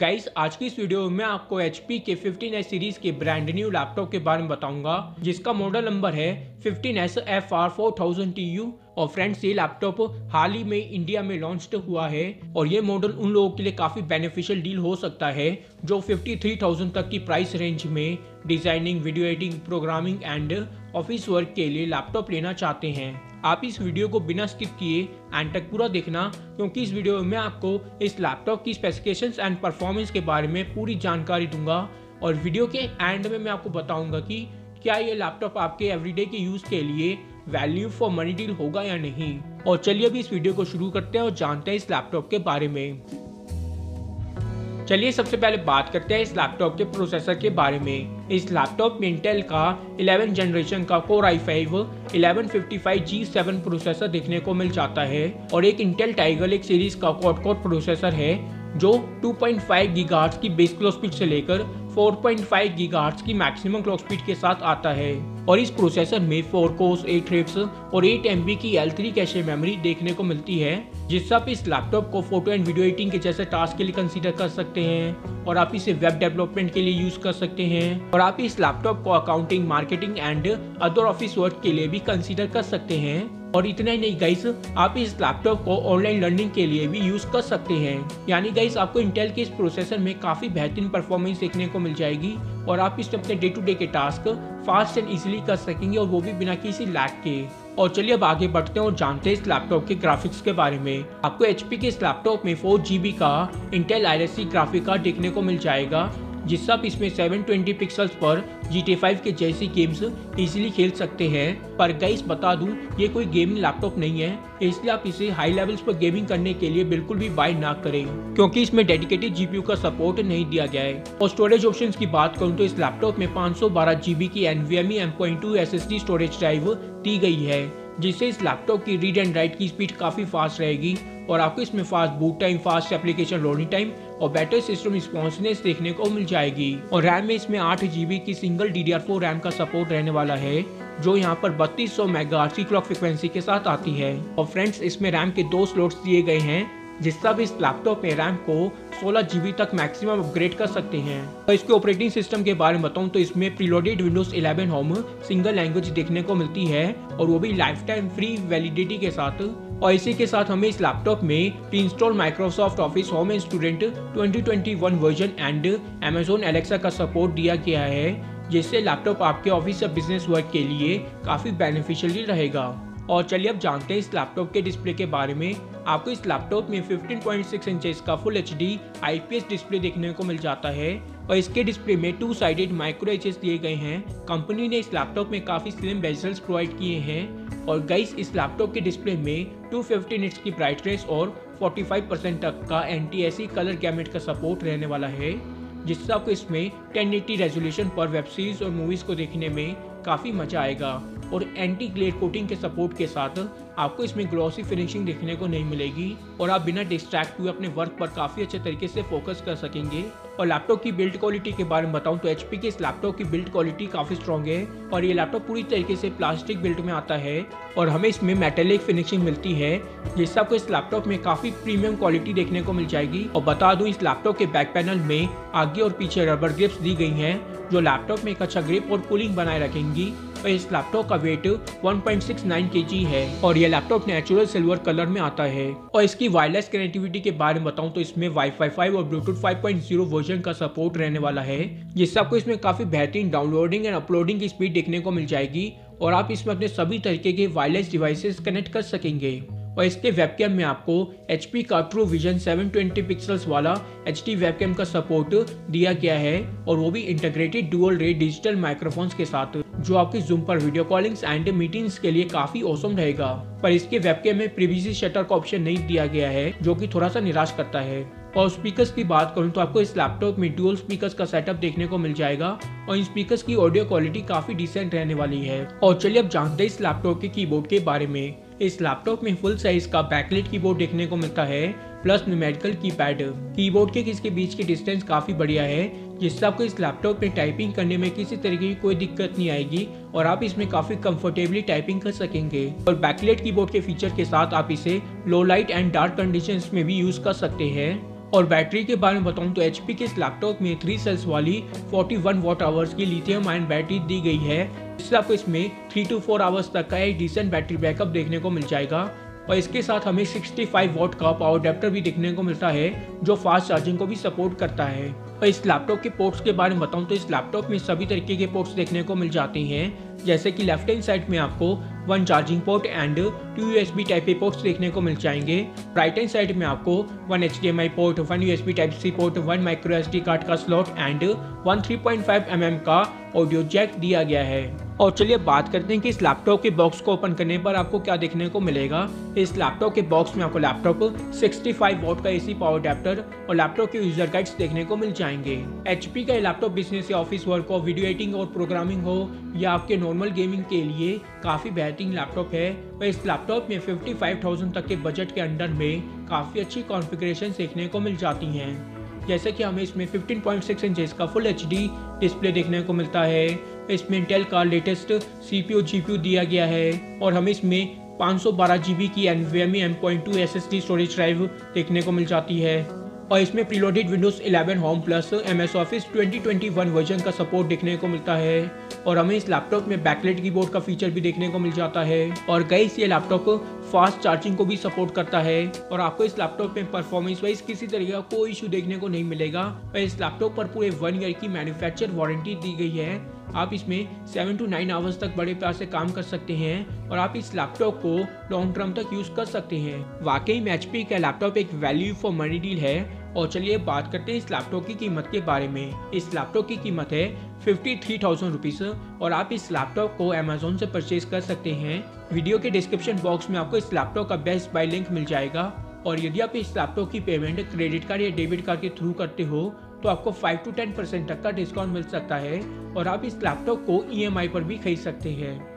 Guys आज की इस वीडियो में आपको HP के 15S सीरीज के ब्रांड न्यू लैपटॉप के बारे में बताऊंगा जिसका मॉडल नंबर है 15S FR 4000TU। और फ्रेंड्स ये लैपटॉप हाल ही में इंडिया में लॉन्च हुआ है और ये मॉडल उन लोगों के लिए काफी बेनिफिशियल डील हो सकता है जो 53,000 तक की प्राइस रेंज में designing, video editing, programming and office work के लिए लैपटॉप लेना चाहते हैं। आप इस वीडियो को बिना स्किप किए एंड तक पूरा देखना क्योंकि इस वीडियो में आपको इस लैपटॉप की स्पेसिफिकेशंस एंड परफॉर्मेंस के बारे में पूरी जानकारी दूंगा और वीडियो के एंड में मैं आपको बताऊंगा कि क्या ये लैपटॉप आपके एवरीडे के यूज के लिए वैल्यू फॉर मनी डील होगा या नहीं। और चलिए अभी इस वीडियो को शुरू करते हैं और जानते हैं इस लैपटॉप के बारे में। चलिए सबसे पहले बात करते हैं इस लैपटॉप के प्रोसेसर के बारे में। इस लैपटॉप में इंटेल का 11 जनरेशन का कोर i5 1155G7 प्रोसेसर देखने को मिल जाता है और एक इंटेल टाइगर लेक सीरीज का क्वाड कोर प्रोसेसर है जो 2.5 गीगाहर्ट्ज की बेस क्लॉक स्पीड से लेकर 4.5 गीगाहर्ट्ज की मैक्सिमम क्लॉक स्पीड के साथ आता है और इस प्रोसेसर में 4 कोर्स 8 थ्रेड्स और 8 MB की L3 कैशे मेमोरी देखने को मिलती है जिससे आप इस लैपटॉप को फोटो एंड वीडियो एडिटिंग के जैसे टास्क के लिए कंसीडर कर सकते हैं और आप इसे वेब डेवलपमेंट के लिए यूज कर सकते हैं और आप इस लैपटॉप को accounting, marketing and other office work के लिए भी कंसीडर कर सकते हैं। और इतना ही नहीं गाइस, आप इस लैपटॉप को ऑनलाइन लर्निंग के लिए भी यूज कर सकते हैं। यानी गाइस आपको इंटेल के इस प्रोसेसर में काफी बेहतरीन परफॉर्मेंस देखने को मिल जाएगी और आप इसमें अपने डे टू डे के टास्क फास्ट एंड इजीली कर सकेंगे और वो भी बिना किसी लैग के। और चलिए अब आगे बढ़ते हैं और जानते हैं इस लैपटॉप के ग्राफिक्स के बारे में। आपको एचपी के इस लैपटॉप में 4GB का Intel Iris C graphic card देखने को मिल जाएगा जिससे आप इसमें 720 पिक्सल्स पर GTA 5 के जैसी गेम्स इजीली खेल सकते हैं। पर गाइस बता दूं ये कोई गेमिंग लैपटॉप नहीं है, इसलिए आप इसे हाई लेवल्स पर गेमिंग करने के लिए बिल्कुल भी बाय ना करें क्योंकि इसमें डेडिकेटेड GPU का सपोर्ट नहीं दिया गया है। और स्टोरेज ऑप्शंस की बात करूं तो इस लैपटॉप में 512GB की NVMe M.2 SSD storage drive दी गई है जिससे इस लैपटॉप की रीड एंड राइट की स्पीड काफी फास्ट रहेगी और आपको इसमें fast boot time, fast application loading time और बैटरी सिस्टम रिस्पॉन्सनेस देखने को मिल जाएगी। और रैम में इसमें 8GB की सिंगल DDR4 रैम का सपोर्ट रहने वाला है जो यहाँ पर 3200 मेगाहर्ट्ज की क्लॉक फ्रिक्वेंसी के साथ आती है। और फ्रेंड्स इसमें रैम के 2 स्लॉट्स दिए गए हैं जिससे आप इस लैपटॉप में रैम को 16GB तक मैक्सिमम अपग्रेड कर सकते हैं। और इसके ऑपरेटिंग सिस्टम के बारे में बताऊं तो इसमें preloaded Windows 11 home single language देखने को मिलती है और वो भी लाइफ टाइम फ्री वैलिडिटी के साथ। और इसी के साथ हमें इस लैपटॉप में pre install Microsoft office home student 2021 version and Amazon Alexa का सपोर्ट दिया गया है जिससे लैपटॉप आपके ऑफिस या बिजनेस वर्क के लिए काफ़ी बेनिफिशियल रहेगा। और चलिए अब जानते हैं इस लैपटॉप के डिस्प्ले के बारे में। आपको इस लैपटॉप में 15.6 इंच का फुल HD IPS डिस्प्ले देखने को मिल जाता है और इसके डिस्प्ले में 2-साइडेड माइक्रो एजेस दिए गए हैं। कंपनी ने इस लैपटॉप में काफ़ी स्लिम बेजल्स प्रोवाइड किए हैं। और गाइस इस लैपटॉप के डिस्प्ले में 250 निट्स की ब्राइटनेस और 45% तक का NTSC कलर गैमेट का सपोर्ट रहने वाला है जिससे आपको इसमें 1080 रेजोल्यूशन पर वेब सीरीज और मूवीज को देखने में काफ़ी मजा आएगा। और एंटी ग्लेयर कोटिंग के सपोर्ट के साथ आपको इसमें ग्लॉसी फिनिशिंग देखने को नहीं मिलेगी और आप बिना डिस्ट्रैक्ट हुए अपने वर्क पर काफ़ी अच्छे तरीके से फोकस कर सकेंगे। और लैपटॉप की बिल्ड क्वालिटी के बारे में बताऊं तो HP के इस लैपटॉप की बिल्ड क्वालिटी काफ़ी स्ट्रॉन्ग है और ये लैपटॉप पूरी तरीके से प्लास्टिक बिल्ड में आता है और हमें इसमें मेटेलिक फिनिशिंग मिलती है जिससे आपको इस लैपटॉप में काफ़ी प्रीमियम क्वालिटी देखने को मिल जाएगी। और बता दूँ इस लैपटॉप के बैक पैनल में आगे और पीछे रबर ग्रिप्स दी गई हैं जो लैपटॉप में एक अच्छा ग्रिप और कूलिंग बनाए रखेंगी। और इस लैपटॉप का वेट 1.69 kg है और यह लैपटॉप नेचुरल सिल्वर कलर में आता है। और इसकी वायरलेस कनेक्टिविटी के बारे में बताऊं तो इसमें WiFi 5 और Bluetooth 5.0 वर्जन का सपोर्ट रहने वाला है जिससे आपको इसमें काफी बेहतरीन डाउनलोडिंग एंड अपलोडिंग की स्पीड देखने को मिल जाएगी और आप इसमें अपने सभी तरीके के वायरलेस डिवाइसेस कनेक्ट कर सकेंगे। और इसके वेबकैम में आपको HP का TrueVision 720 पिक्सल्स वाला HD वेबकैम का सपोर्ट दिया गया है और वो भी इंटीग्रेटेड डुअल रे डिजिटल माइक्रोफोन्स के साथ जो आपकी जूम पर वीडियो कॉलिंग्स एंड मीटिंग्स के लिए काफी औसम रहेगा। पर इसके वेबकैम में प्रीवियसली शटर का ऑप्शन नहीं दिया गया है जो कि थोड़ा सा निराश करता है। और स्पीकर्स की बात करूं तो आपको इस लैपटॉप में डुअल स्पीकर्स का सेटअप देखने को मिल जाएगा और इन स्पीकर्स की ऑडियो क्वालिटी काफी डिसेंट रहने वाली है। और चलिए अब जानते हैं इस लैपटॉप के कीबोर्ड के बारे में। इस लैपटॉप में फुल साइज का बैकलाइट कीबोर्ड देखने को मिलता है प्लस न्यूमेरिकल कीपैड। कीबोर्ड के इसके बीच की डिस्टेंस काफी बढ़िया है जिससे आपको इस लैपटॉप में टाइपिंग करने में किसी तरीके की कोई दिक्कत नहीं आएगी और आप इसमें काफी कंफर्टेबली टाइपिंग कर सकेंगे। और बैकलाइट कीबोर्ड के फीचर के साथ आप इसे low light and dark conditions में भी यूज कर सकते हैं। और बैटरी के बारे में बताऊं तो HP के इस लैपटॉप में 3 सेल्स वाली 41 वॉट आवर्स की लिथियम आयन बैटरी दी गई है, जिससे आपको इसमें 3 टू 4 आवर्स तक का एक डिसेंट बैटरी बैकअप देखने को मिल जाएगा। और इसके साथ हमें 65 वॉट का पावर अडैप्टर भी देखने को मिलता है, जो फास्ट चार्जिंग को भी सपोर्ट करता है। और इस लैपटॉप के पोर्ट्स के बारे में बताऊं तो इस लैपटॉप में सभी तरीके के पोर्ट्स देखने को मिल जाते हैं, जैसे कि लेफ्ट हैंड साइड में आपको 1 charging port and 2 USB type A ports देखने को मिल जाएंगे। राइट हैंड साइड में आपको 1 HDMI port, 1 USB Type-C port, 1 microSD card का स्लॉट एंड 1 3.5mm का ऑडियो जैक दिया गया है। और चलिए बात करते हैं कि इस लैपटॉप के बॉक्स को ओपन करने पर आपको क्या देखने को मिलेगा। इस लैपटॉप के बॉक्स में आपको लैपटॉप 65 वॉट का एसी पावर अडैप्टर और लैपटॉप के यूजर गाइड्स देखने को मिल जाएंगे। HP का लैपटॉप बिजनेस या ऑफिस वर्क हो, वीडियो एडिटिंग और प्रोग्रामिंग हो या आपके नॉर्मल गेमिंग के लिए काफी बेहतरीन लैपटॉप है। और इस लैपटॉप में 55,000 तक के बजट के अंडर में काफी अच्छी कॉन्फ़िगरेशन देखने को मिल जाती हैं, जैसे कि हमें इसमें 15.6 इंच का फुल HD डिस्प्ले देखने को मिलता है। इसमें इंटेल का लेटेस्ट CPU GPU दिया गया है और हमें इसमें 512 GB की NVMe M.2 SSD storage drive देखने को मिल जाती है। और इसमें preloaded Windows 11 home plus MS Office 2021 version का सपोर्ट देखने को मिलता है। और हमें इस लैपटॉप में बैकलाइट कीबोर्ड का फीचर भी देखने को मिल जाता है। और गाइस, ये लैपटॉप फास्ट चार्जिंग को भी सपोर्ट करता है और आपको इस लैपटॉप में परफॉर्मेंस वाइज किसी तरह का कोई इशू देखने को नहीं मिलेगा। और इस लैपटॉप पर पूरे 1 ईयर की मैन्युफैक्चर वारंटी दी गई है। आप इसमें 7 to 9 आवर्स तक बड़े प्यार से काम कर सकते हैं और आप इस लैपटॉप को लॉन्ग टर्म तक यूज कर सकते हैं। वाकई में HP का लैपटॉप एक वैल्यू फॉर मनी डील है। और चलिए बात करते हैं इस लैपटॉप की कीमत के बारे में। इस लैपटॉप की कीमत है 53,000 रुपीस और आप इस लैपटॉप को अमेजोन से परचेज कर सकते हैं। वीडियो के डिस्क्रिप्शन बॉक्स में आपको इस लैपटॉप का बेस्ट बाय लिंक मिल जाएगा। और यदि आप इस लैपटॉप की पेमेंट क्रेडिट कार्ड या डेबिट कार्ड के थ्रू करते हो तो आपको 5 to 10% तक का डिस्काउंट मिल सकता है और आप इस लैपटॉप को EMI पर भी खरीद सकते हैं।